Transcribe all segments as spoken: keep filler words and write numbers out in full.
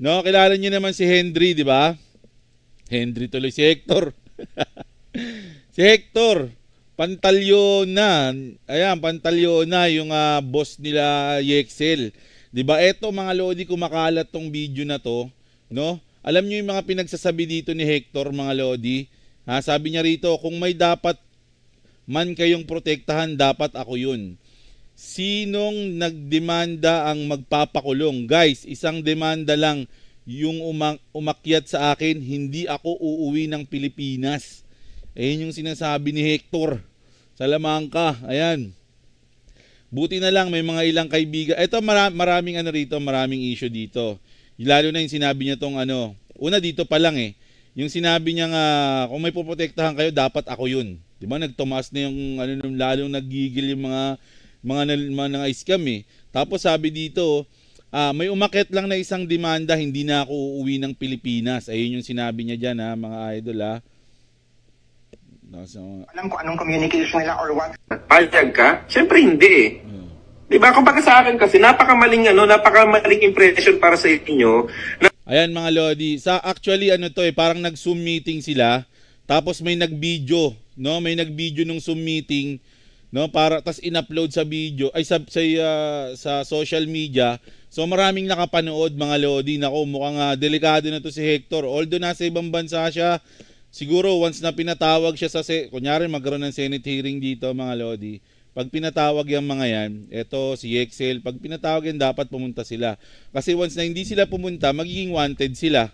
No, kilala niyo naman si Henry, di ba? Henry tuloy si Hector. Si Hector Pantollano. Ayan, Pantollano yung uh, boss nila Yexel. 'Di ba? Eto mga lodi, kumakalat tong video na to, no? Alam niyo yung mga pinagsasabi dito ni Hector, mga lodi. Ha, sabi niya rito, kung may dapat man kayong protektahan, dapat ako 'yun. Sinong nagdemanda ang magpapakulong? Guys, isang demanda lang yung umak umakyat sa akin, hindi ako uuwi ng Pilipinas. Ayun yung sinasabi ni Hector. Salamangka, ayan. Buti na lang may mga ilang kaibigan. Ito mara maraming ano rito, maraming issue dito. Lalo na yung sinabi niya tong ano. Una dito pa lang eh. Yung sinabi niya nga, kung may poprotektahan kayo, dapat ako yun. Diba? Nagtumaas na yung, ano, lalong nagigil yung mga mga nang-scam eh. Tapos sabi dito, ah, may umakyat lang na isang demanda, hindi na ako uuwi ng Pilipinas. Ayun yung sinabi niya dyan ha, mga idol ha. So, alam ko anong communication nila or what. Payag ka? Siyempre hindi eh. Hmm. Diba? Kung baka sa akin kasi, napakamaling ano, napakamaling impression para sa inyo. Na ayan mga lodi, sa actually ano to eh, parang nag-Zoom meeting sila. Tapos may nag-video, no? May nag-video nung Zoom meeting. No, para tas in-upload sa video ay sa sa, uh, sa social media. So maraming nakapanood mga lodi. Nako, mukhang uh, delikado na to si Hector. Although nasa ibang bansa siya, siguro once na pinatawag siya sa kunyari magkaroon ng Senate hearing dito mga lodi. Pag pinatawag yung mga yan, eto si Excel, pag pinatawag yan dapat pumunta sila. Kasi once na hindi sila pumunta, magiging wanted sila.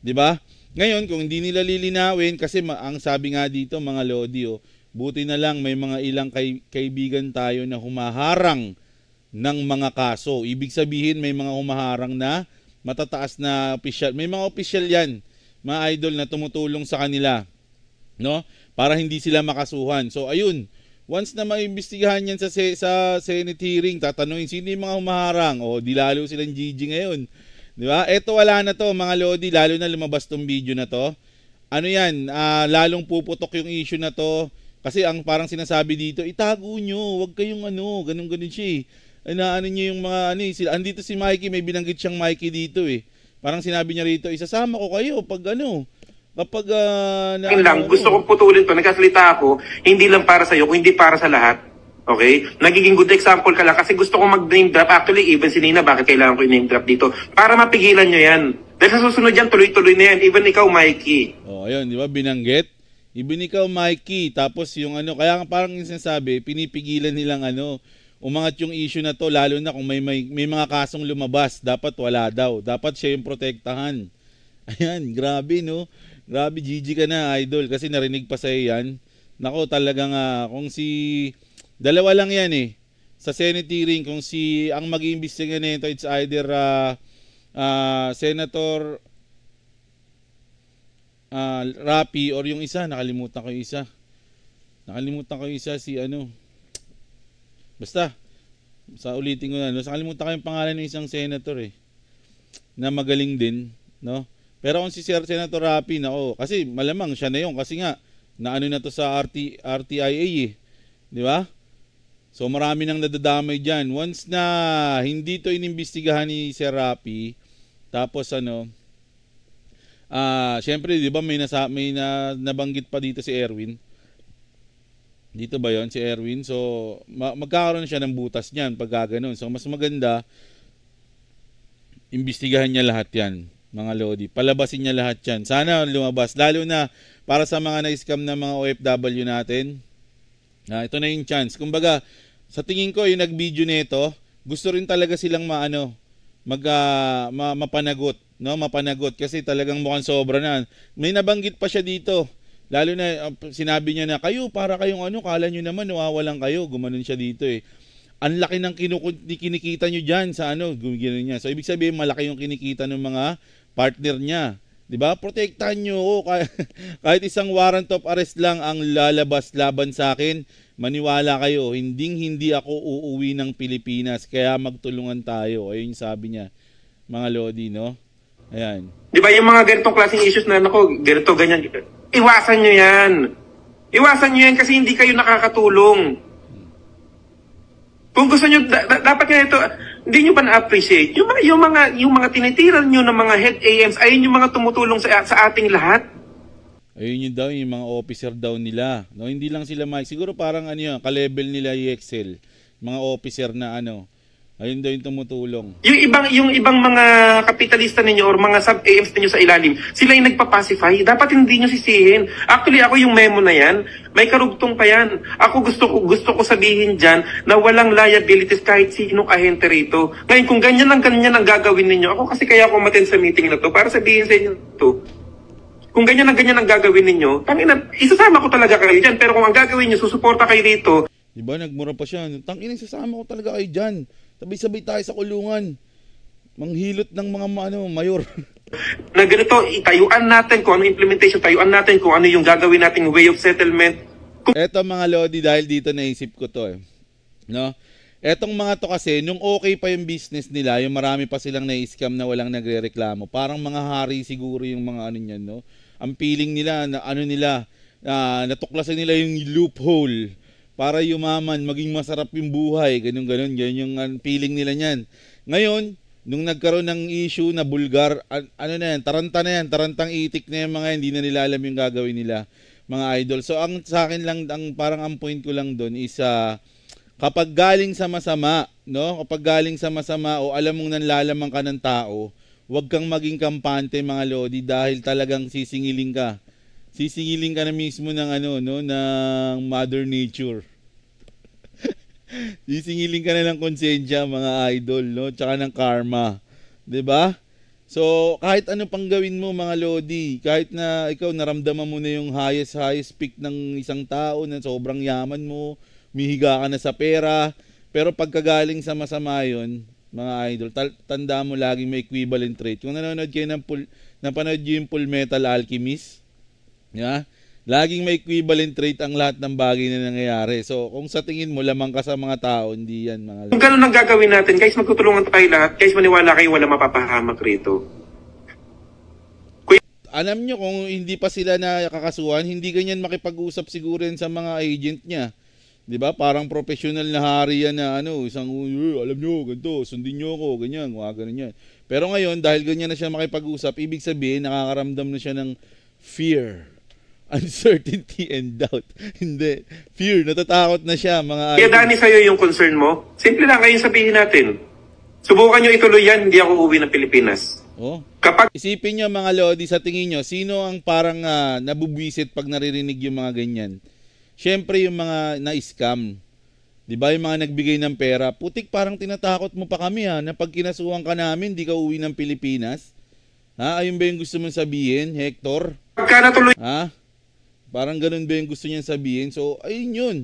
'Di ba? Ngayon kung hindi nila lilinawin kasi ang sabi nga dito mga lodi oh, buti na lang may mga ilang kay kaibigan tayo na humaharang ng mga kaso. Ibig sabihin may mga humaharang na matataas na opisyal. May mga opisyal yan, mga idol na tumutulong sa kanila, no? Para hindi sila makasuhan. So ayun, once na maimbestigahan yan sa, sa Senate hearing, tatanungin sino yung mga humaharang. O di lalo silang G G ngayon. Di ba? Eto wala na to mga lodi, lalo na lumabas tong video na to. Ano yan, uh, lalong puputok yung issue na to. Kasi ang parang sinasabi dito, itago nyo, wag kayong ano, ganun-ganun siya eh. Ano nyo yung mga, ano eh, sila, andito si Mikey, may binanggit siyang Mikey dito eh. Parang sinabi niya rito, isasama ko kayo pag ano, kapag uh, na, lang, ano, gusto kong putulin to, nagkasalita ako, hindi lang para sa'yo, kundi para sa lahat. Okay? Nagiging good example ka lang kasi gusto kong mag-name drop. Actually, even si Nina, bakit kailangan ko i-name drop dito? Para mapigilan nyo yan. Dahil sa susunod yan, tuloy-tuloy na yan, even ikaw, Mikey. O, oh, ayun, di ba, binanggit? Ibig ikaw, Mikey, tapos yung ano, kaya parang yung sinasabi, pinipigilan nilang ano, umangat yung issue na to, lalo na kung may, may, may mga kasong lumabas, dapat wala daw, dapat siya yung protektahan. Ayan, grabe no, grabe, G G ka na, idol, kasi narinig pa sa'yo yan. Nako, talagang, uh, kung si, dalawa lang yan eh, sa Senate hearing, kung si, ang mag-iimbestiga nito, it's either uh, uh, Senator, Uh, Raffi or yung isa, nakalimutan ko yung isa. Nakalimutan ko yung isa si ano. Basta, sa ulitin ko na, no? Nakalimutan ko yung pangalan ng isang senator eh. Na magaling din, no? Pero kung si Sir Senator Raffi, nako, kasi malamang siya na yun kasi nga naano na to sa R T I A eh. 'Di ba? So marami nang nadadamay diyan. Once na hindi to inimbestigahan ni Sir Raffi, tapos ano, Ah, uh, syempre, 'di ba may nasa, may na, nabanggit pa dito si Erwin. Dito ba 'yon si Erwin? So, ma magkakaroon siya ng butas niyan pag ganoon. So, mas maganda imbestigahan niya lahat 'yan, mga lodi. Palabasin niya lahat 'yan. Sana lumabas lalo na para sa mga na-scam na mga O F W natin. Ah, ito na 'yung chance. Kumbaga, sa tingin ko 'yung nag-video nito, gusto rin talaga silang maano, mag uh, ma mapanagot. No, mapanagot kasi talagang mukhang sobra na. May nabanggit pa siya dito. Lalo na uh, sinabi niya na kayo para kayong ano, kala niyo naman nawawalan kayo. Gumanon siya dito eh. Ang laki ng kinikita niyo diyan sa ano, gumanon niya. So ibig sabihin malaki yung kinikita ng mga partner niya, 'di ba? Protektahan niyo oh, kah kahit isang warrant of arrest lang ang lalabas laban sa akin. Maniwala kayo, hinding hindi ako uuwi ng Pilipinas. Kaya magtulungan tayo. Ayun sabi niya. Mga lodi, no? Ayan. Di ba yung mga ganitong klaseng issues na nako, ganito, ganyan, iwasan nyo yan. Iwasan nyo yan kasi hindi kayo nakakatulong. Kung gusto nyo, da da dapat nga ito, hindi nyo pa na-appreciate yung mga, yung mga, yung mga tinitiran nyo ng mga head A Ms, ayun yung mga tumutulong sa, sa ating lahat. Ayun yun daw, yung mga officer daw nila. No, hindi lang sila, Mike. Siguro parang ano yun, ka-level nila Yexel. Mga officer na ano. Ayun daw yung tumutulong. Yung ibang, yung ibang mga kapitalista ninyo or mga sub-A Ms ninyo sa ilalim, sila yung nagpapacify. Dapat hindi nyo sisihin. Actually, ako yung memo na yan, may karugtong pa yan. Ako gusto ko, gusto ko sabihin dyan na walang liabilities kahit sinong ahente rito. Ngayon, kung ganyan ang ganyan ang gagawin ninyo, ako kasi kaya ako umattend sa meeting na to para sabihin sa inyo to. Kung ganyan ang ganyan ang gagawin ninyo, tangina, isasama ko talaga kayo dyan. Pero kung ang gagawin nyo, susuporta kayo dito. Diba, nagmura pa siya. Tangina, isasama ko talaga kayo dyan. Sabay-sabay tayo sa kulungan. Manghilot ng mga ano, mayor. Na ganito, itayuan natin kung ano implementation, tayuan natin kung ano yung gagawin nating way of settlement. Kung... Eto mga lodi, dahil dito naisip ko to eh. No? Etong mga to kasi, nung okay pa yung business nila, yung marami pa silang na-scam na walang nagre-reklamo. Parang mga hari siguro yung mga ano niyan, no? Ang feeling nila, na, ano nila, uh, natuklasan nila yung loophole para yumaman, maging masarap yung buhay, ganun ganun, ganun yung feeling nila niyan. Ngayon, nung nagkaroon ng issue na bulgar, an ano na yan, taranta na yan, tarantang itik na yung mga yan, hindi na nila alam yung gagawin nila, mga idol. So ang sa akin lang, ang, parang ang point ko lang doon is uh, kapag galing sa masama, no? Kapag galing sa masama o alam mong nanlalamang ka ng tao, huwag kang maging kampante mga lodi dahil talagang sisingiling ka. Sisingiling ka na mismo ng ano, no? Ng Mother Nature. Sisingiling ka na ng konsensya mga idol, no? Tsaka ng karma. 'Di ba? So, kahit ano pang gawin mo mga lodi, kahit na ikaw naramdaman mo na yung highest, highest peak ng isang tao na sobrang yaman mo, mihiga ka na sa pera, pero pagkagaling sa masama yun, mga idol, tanda mo laging may equivalent rate. Kung nanonood kayo ng full, napanood yung Full Metal Alchemist, yeah? Laging may equivalent rate ang lahat ng bagay na nangyayari. So, kung sa tingin mo, lamang ka sa mga tao, hindi yan mga... Kung ganun ang gagawin natin, guys, magtutulungan tayo lahat. Guys, maniwala kayo, wala mapapahamak rito. Kuy Alam nyo, kung hindi pa sila nakakasuhan, hindi ganyan makipag-usap siguro yan sa mga agent niya. Diba? Parang professional na hari yan na ano, isang, alam nyo, ganito, sundin nyo ako, ganyan, waga ganyan. Pero ngayon, dahil ganyan na siya makipag-usap, ibig sabihin, nakakaramdam na siya ng fear, uncertainty, and doubt. Hindi, fear, natatakot na siya, mga... Kaya Dani, sa'yo yung concern mo, simple lang kayong sabihin natin, subukan nyo ituloy yan, hindi ako uuwi ng Pilipinas. Oh. Kapag... Isipin nyo mga lodi, sa tingin nyo, sino ang parang uh, nabubwisit pag naririnig yung mga ganyan? Siyempre yung mga na-scam, di ba, yung mga nagbigay ng pera, putik parang tinatakot mo pa kami ha, na pag kinasuhan ka namin, di ka uwi ng Pilipinas. Ha, ayun ba yung gusto mong sabihin, Hector? Pagka natuloy. Ha? Parang ganun ba yung gusto niyang sabihin? So, ayun yun.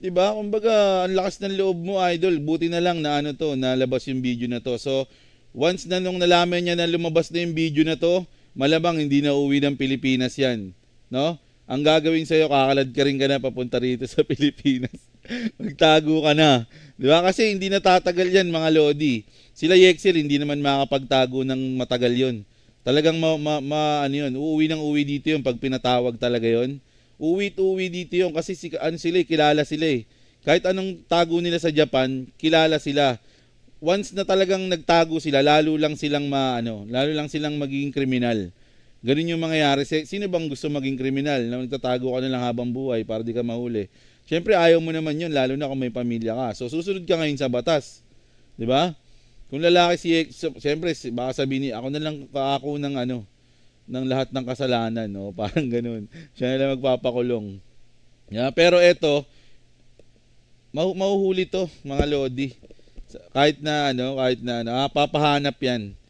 Di ba, kumbaga, ang lakas ng loob mo, idol, buti na lang na ano to, nalabas yung video na to. So, once na nung nalaman niya na lumabas na yung video na to, malamang hindi na uwi ng Pilipinas yan, no? Ang gagawin sa'yo, kakalad ka rin ka na papunta rito sa Pilipinas. Magtago ka na. Di ba? Kasi hindi natatagal yan mga lodi. Sila Yexel, hindi naman makakapagtago ng matagal yon. Talagang ma, ma, ma, ano yun, uuwi ng uwi dito yun pag pinatawag talaga yon. Uwi to uwi dito yun kasi si, ano sila, kilala sila eh. Kahit anong tago nila sa Japan, kilala sila. Once na talagang nagtago sila, lalo lang silang, ma, ano, lalo lang silang magiging kriminal. Ganun yung mangyayari. Sino bang gusto maging kriminal na magtatago ka na lang habang buhay para di ka mahuli? Siyempre, ayaw mo naman yun, lalo na kung may pamilya ka. So, susunod ka ngayon sa batas. Di ba? Kung lalaki si... Siyempre, baka sabihin niya, ako na lang ako ng ano, ng lahat ng kasalanan. No? Parang ganun. Siya na lang magpapakulong. Yeah? Pero eto, mahuhuli to, mga lodi. Kahit na ano, kahit na ano, ah, papahanap yan.